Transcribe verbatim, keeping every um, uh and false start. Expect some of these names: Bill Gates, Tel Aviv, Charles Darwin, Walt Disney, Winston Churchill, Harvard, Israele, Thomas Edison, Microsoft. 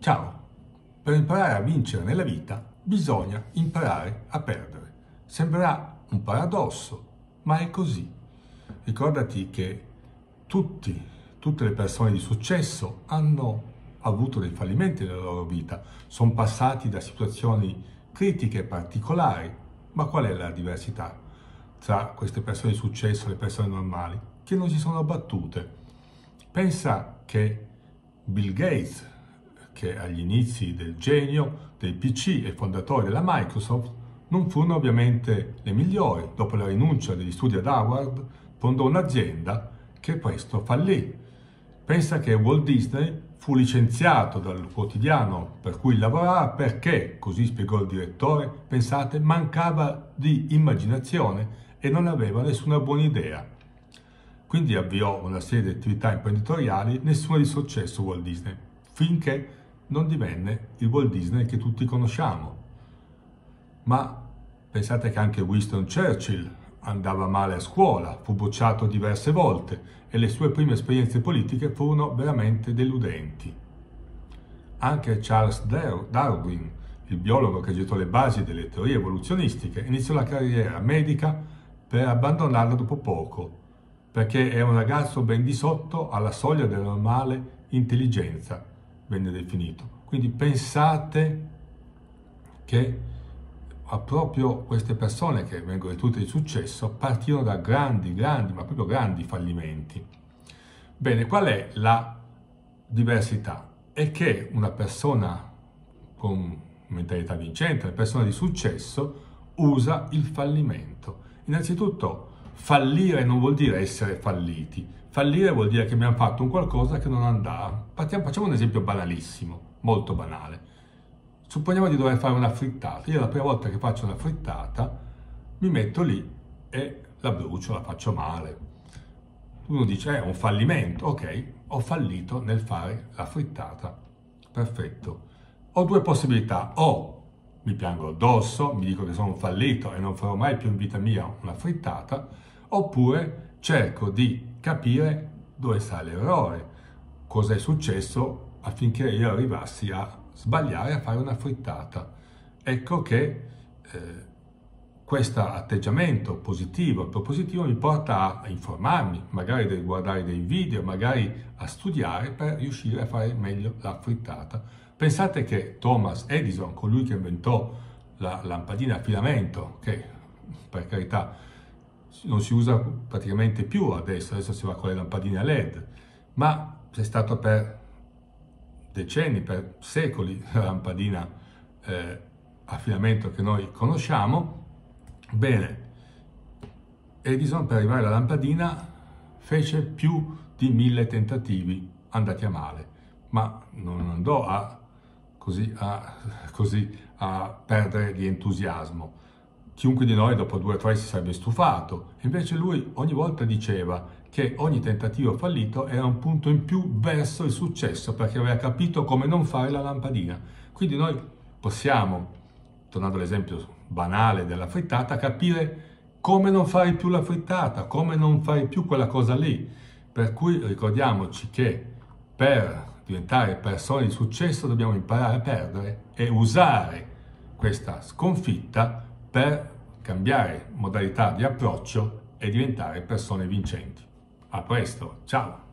Ciao! Per imparare a vincere nella vita bisogna imparare a perdere. Sembrerà un paradosso, ma è così. Ricordati che tutti, tutte le persone di successo hanno avuto dei fallimenti nella loro vita, sono passati da situazioni critiche particolari, ma qual è la diversità tra queste persone di successo e le persone normali? Che non si sono abbattute. Pensa che Bill Gates, che agli inizi del genio, del P C e fondatore della Microsoft, non furono ovviamente le migliori. Dopo la rinuncia degli studi ad Harvard, fondò un'azienda che presto fallì. Pensa che Walt Disney fu licenziato dal quotidiano per cui lavorava perché, così spiegò il direttore, pensate, mancava di immaginazione e non aveva nessuna buona idea. Quindi avviò una serie di attività imprenditoriali, nessuna di successo Walt Disney, finché non divenne il Walt Disney che tutti conosciamo. Ma pensate che anche Winston Churchill andava male a scuola, fu bocciato diverse volte e le sue prime esperienze politiche furono veramente deludenti. Anche Charles Darwin, il biologo che gettò le basi delle teorie evoluzionistiche, iniziò la carriera medica per abbandonarla dopo poco, perché era un ragazzo ben di sotto alla soglia della normale intelligenza, venne definito. Quindi pensate che proprio queste persone che vengono tutte di successo partirono da grandi, grandi, ma proprio grandi fallimenti. Bene, qual è la diversità? È che una persona con mentalità vincente, una persona di successo, usa il fallimento. Innanzitutto, fallire non vuol dire essere falliti. Fallire vuol dire che abbiamo fatto un qualcosa che non andava. Partiamo, facciamo un esempio banalissimo, molto banale. Supponiamo di dover fare una frittata. Io la prima volta che faccio una frittata mi metto lì e la brucio, la faccio male. Uno dice, eh, è un fallimento. Ok, ho fallito nel fare la frittata. Perfetto. Ho due possibilità. O mi piango addosso, mi dico che sono un fallito e non farò mai più in vita mia una frittata, oppure cerco di capire dove sta l'errore, cosa è successo affinché io arrivassi a sbagliare a fare una frittata. Ecco che eh, questo atteggiamento positivo e propositivo mi porta a informarmi, magari a guardare dei video, magari a studiare per riuscire a fare meglio la frittata. Pensate che Thomas Edison, colui che inventò la lampadina a filamento, che per carità non si usa praticamente più adesso, adesso si va con le lampadine a L E D, ma c'è stato per decenni, per secoli, la lampadina eh, a filamento che noi conosciamo. Bene, Edison per arrivare alla lampadina fece più di mille tentativi andati a male, ma non andò a, così, a, così, a perdere di entusiasmo. Chiunque di noi dopo due o tre si sarebbe stufato, invece lui ogni volta diceva che ogni tentativo fallito era un punto in più verso il successo, perché aveva capito come non fare la lampadina. Quindi noi possiamo, tornando all'esempio banale della frittata, capire come non fare più la frittata, come non fare più quella cosa lì. Per cui ricordiamoci che per diventare persone di successo dobbiamo imparare a perdere e usare questa sconfitta per cambiare modalità di approccio e diventare persone vincenti. A presto, ciao!